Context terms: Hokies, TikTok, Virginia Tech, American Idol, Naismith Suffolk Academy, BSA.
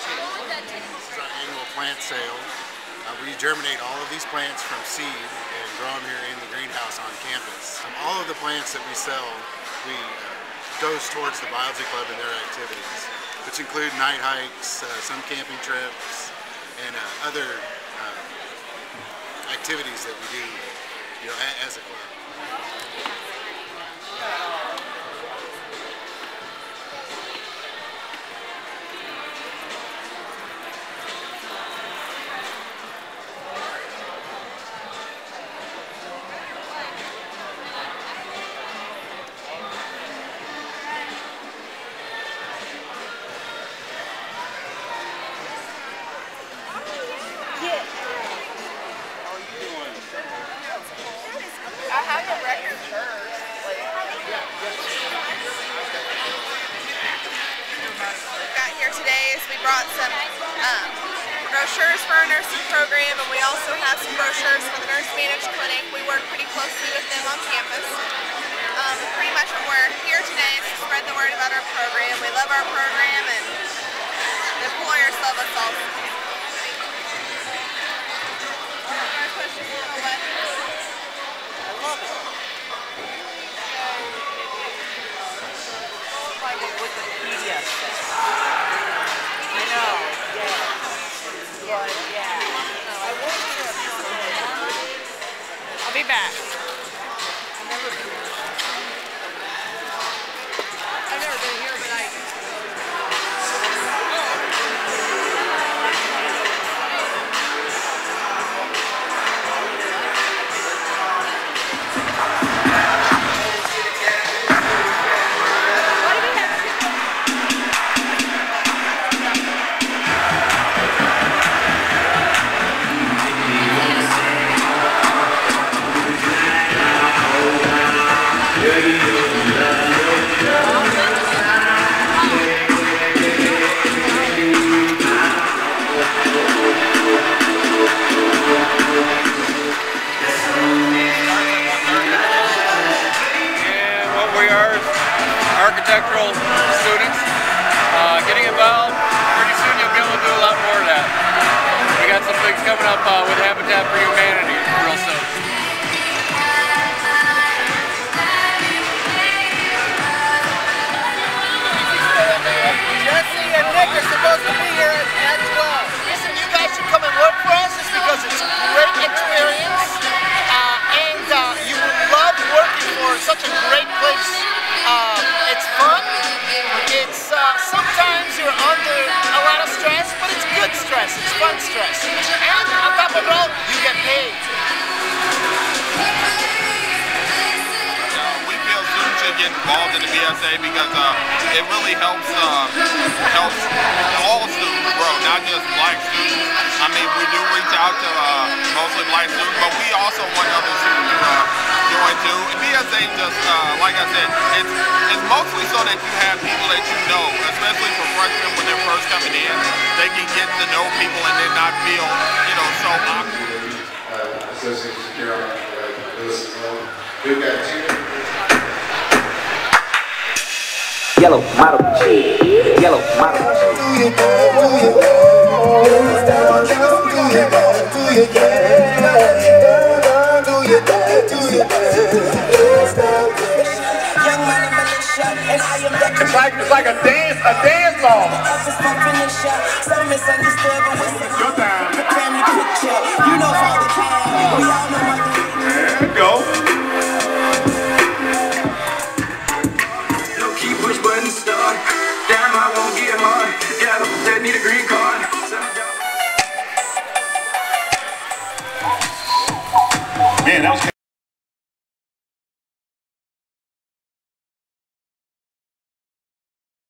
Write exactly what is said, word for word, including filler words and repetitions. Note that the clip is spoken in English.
It's our annual plant sales. Uh, we germinate all of these plants from seed and grow them here in the greenhouse on campus. Um, all of the plants that we sell, we uh, goes towards the Biology Club and their activities, which include night hikes, uh, some camping trips, and uh, other um, activities that we do, you know, as a club. We brought some um, brochures for our nursing program, and we also have some brochures for the nurse managed clinic. We work pretty closely with them on campus. Um, pretty much what we're here today is to spread the word about our program. We love our program, and the employers love us all. Be back. I've never been here, but I... Architectural students, uh, getting involved. Pretty soon you'll be able to do a lot more of that. We got some things coming up uh, with Habitat for Humanity real soon. Jesse and Nick are supposed to be here at twelve. Listen, you guys should come and work for us just because it's a great experience, uh, and uh, you will love working for such a great place. Uh, it's fun. It's uh, sometimes you're under a lot of stress, but it's good stress. It's fun stress. And on top of it all, you get paid. Uh, we feel students should get involved in the B S A because uh, it really helps uh, helps all students grow, not just black students. I mean, we do reach out to uh, mostly black students, but we also want other students to uh, join too. B S A just uh, like I said, it's it's mostly so that you have people that you know, especially for freshmen when they're first coming in. They can get to know people and then not feel, you know, so awkward. Uh, Associate Secretary, uh, Lewis, uh, we've got two. Yellow model cheese. Yellow model cheese. Do you It's like, it's like a dance, a dance song. Your time. There you go. Don't keep push buttons stuck. Damn, I won't get hard. Yeah, I need a green card. Man, that was